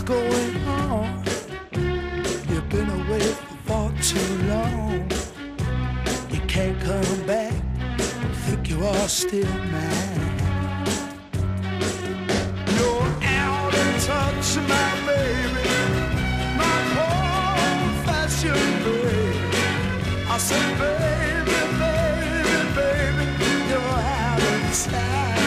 What's going on? You've been away for too long. You can't come back. Think you are still mine. You're out of touch, my baby, my old-fashioned baby. I said, baby, baby, baby, you're out of time.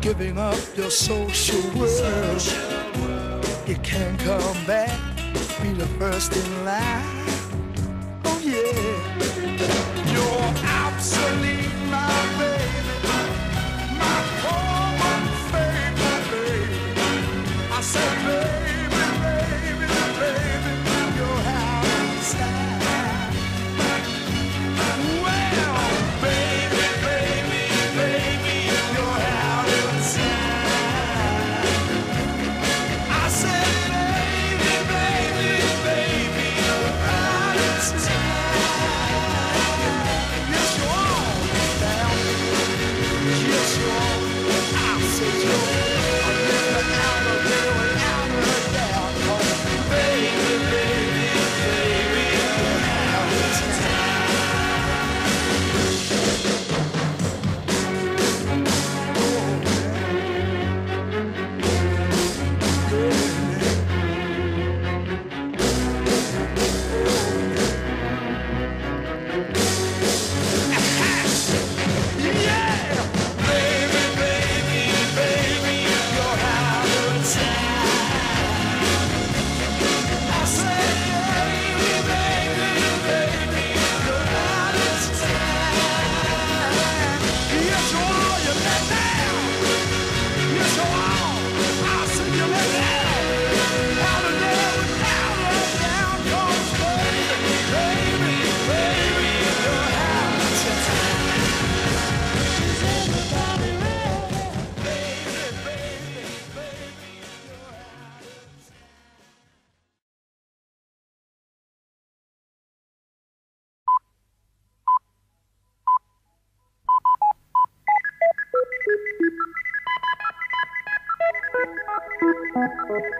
Giving up your social world. You can't come back, be the first in line. Oh yeah. You're obsolete, my baby, my poor favorite baby. I said, baby, baby, baby, you're out of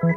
time.